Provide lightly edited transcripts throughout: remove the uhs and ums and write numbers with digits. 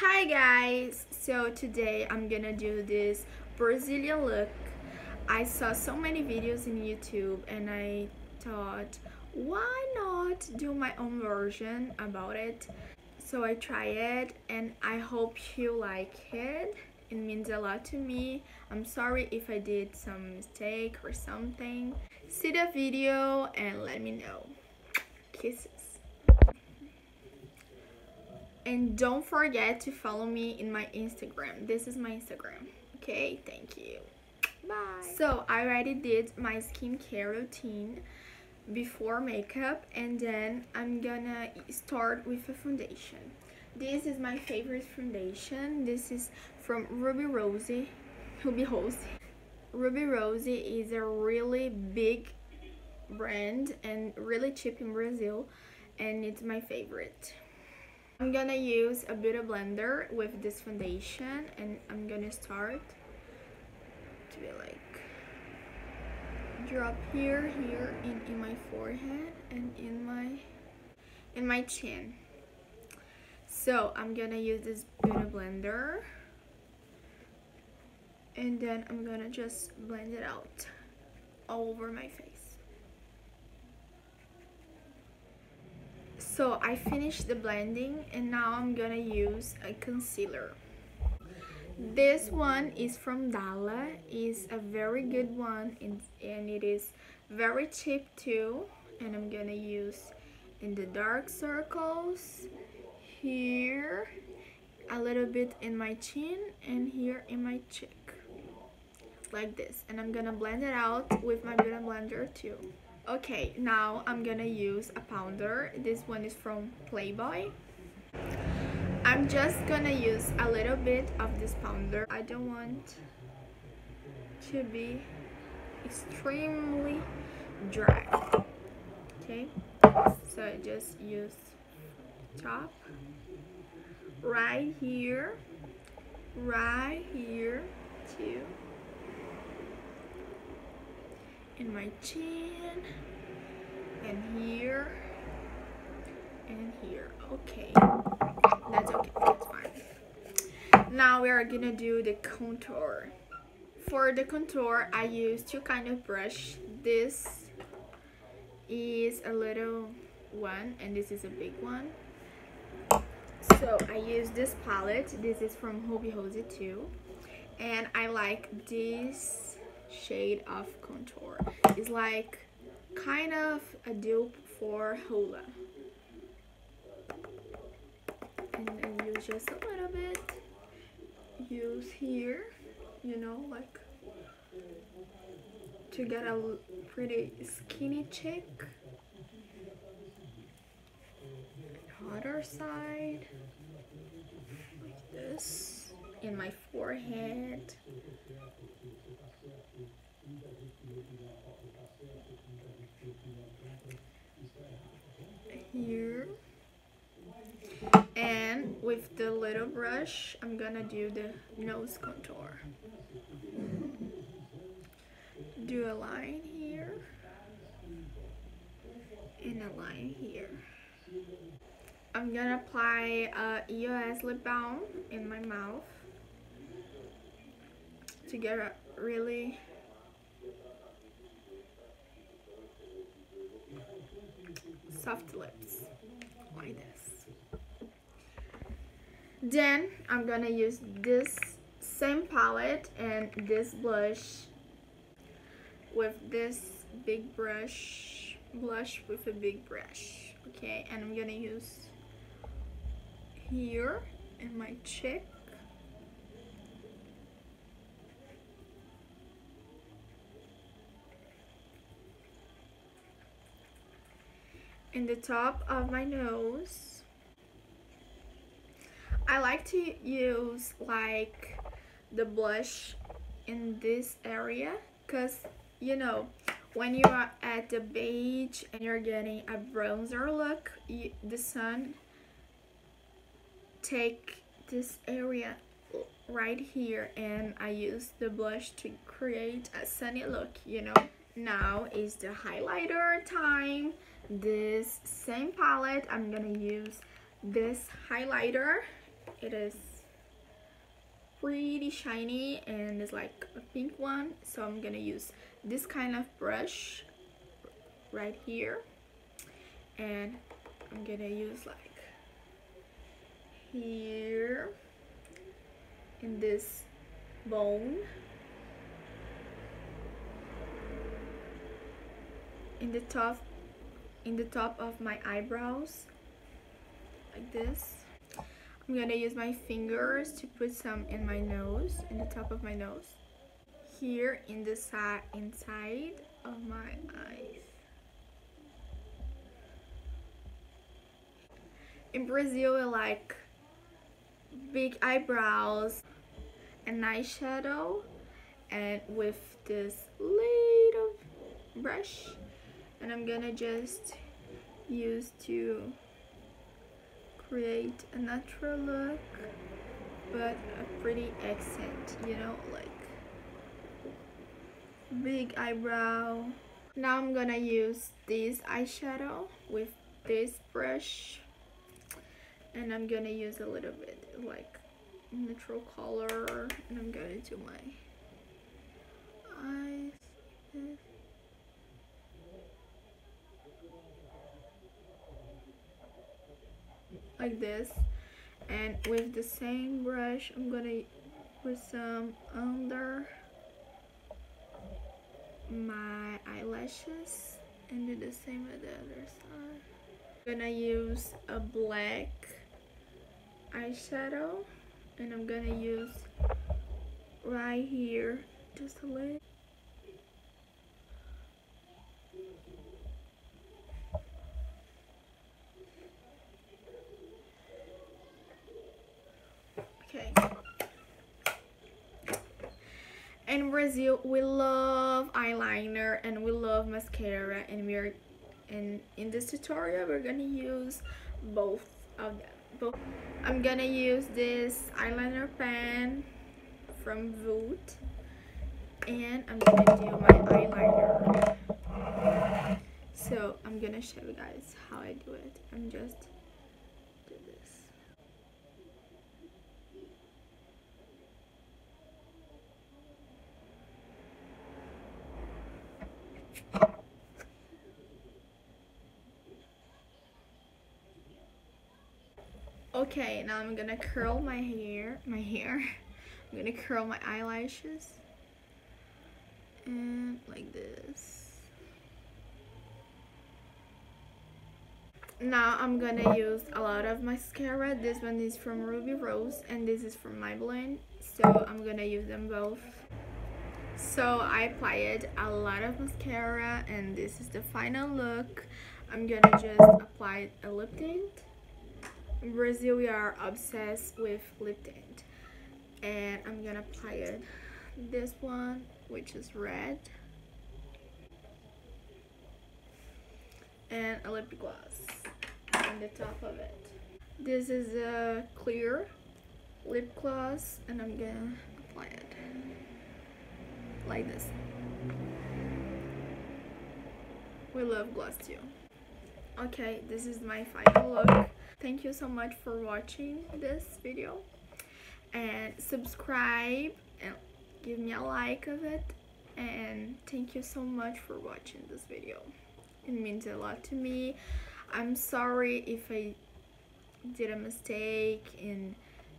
Hi guys, so today I'm gonna do this Brazilian look. I saw so many videos in YouTube and I thought, why not do my own version about it? So I tried it and I hope you like it. It means a lot to me. I'm sorry if I did some mistake or something. See the video and let me know. Kisses. And don't forget to follow me in my Instagram. This is my Instagram. Okay, thank you. Bye. So I already did my skincare routine before makeup, and then I'm gonna start with a foundation. This is my favorite foundation. This is from Ruby Rosie. Hobie Hosie. Ruby Rosie is a really big brand and really cheap in Brazil, and it's my favorite. I'm gonna use a Beauty Blender with this foundation, and I'm gonna start to be like drop here, and in my forehead and in my chin. So I'm gonna use this Beauty Blender, and then I'm gonna just blend it out all over my face. So I finished the blending and now I'm gonna use a concealer. This one is from Dalla, is a very good one and it is very cheap too. And I'm gonna use in the dark circles, here, a little bit in my chin and here in my cheek, like this. And I'm gonna blend it out with my Beauty Blender too. Okay, now I'm gonna use a powder. This one is from Playboy. I'm just gonna use a little bit of this powder. I don't want to be extremely dry. Okay, so I just use top, right here too. In my chin and here. Okay, that's okay, that's fine. Now we are gonna do the contour. For the contour I use two kind of brush. This is a little one and this is a big one. So I use this palette. This is from Hobie Hosie too, and I like this shade of contour. It's like kind of a dupe for Huda, and then use just a little bit, use here, you know, like to get a pretty skinny cheek, other side like this, in my forehead. Here, and with the little brush I'm gonna do the nose contour. Do a line here and a line here. I'm gonna apply a EOS lip balm in my mouth to get a really soft lips, like this. Then I'm gonna use this same palette and this blush with this big brush, okay? And I'm gonna use here in my cheek. In the top of my nose. I like to use like the blush in this area because, you know, when you are at the beach and you're getting a bronzer look, the sun take this area right here, and I use the blush to create a sunny look, you know. Now is the highlighter time. This same palette, I'm gonna use this highlighter It is pretty shiny and it's like a pink one, so I'm gonna use this kind of brush right here, and I'm gonna use like here in this bone, in the top of my eyebrows, like this. I'm gonna use my fingers to put some in my nose, in the top of my nose, here in the side, inside of my eyes. In Brazil we like big eyebrows and eyeshadow, and with this little brush, and I'm gonna just use to create a natural look, but a pretty accent, you know, like big eyebrow. Now I'm gonna use this eyeshadow with this brush, and I'm gonna use a little bit like neutral color, and I'm gonna do my eyes. Like this, and with the same brush I'm gonna put some under my eyelashes and do the same with the other side. I'm gonna use a black eyeshadow, and I'm gonna use right here just a little. Okay. In Brazil, we love eyeliner and we love mascara, and in this tutorial we're gonna use both of them. I'm gonna use this eyeliner pen from Vult, and I'm gonna do my eyeliner. So I'm gonna show you guys how I do it. I'm just do this. Okay, now I'm gonna curl my hair, I'm gonna curl my eyelashes, and like this. Now I'm gonna use a lot of mascara. This one is from Ruby Rose and this is from Maybelline, so I'm gonna use them both. So I applied a lot of mascara and this is the final look. I'm gonna just apply a lip tint. In Brazil, we are obsessed with lip tint, and I'm gonna apply it. This one, which is red, and a lip gloss on the top of it. This is a clear lip gloss, and I'm gonna apply it like this. We love gloss too. Okay, this is my final look. Thank you so much for watching this video, and subscribe and give me a like of it, and thank you so much for watching this video. It means a lot to me. I'm sorry if I did a mistake in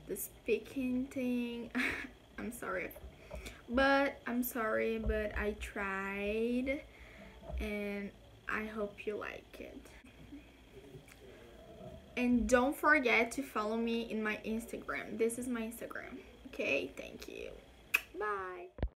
the speaking thing. I'm sorry, but I tried, and I hope you like it. And don't forget to follow me in my Instagram. This is my Instagram. Okay, thank you. Bye.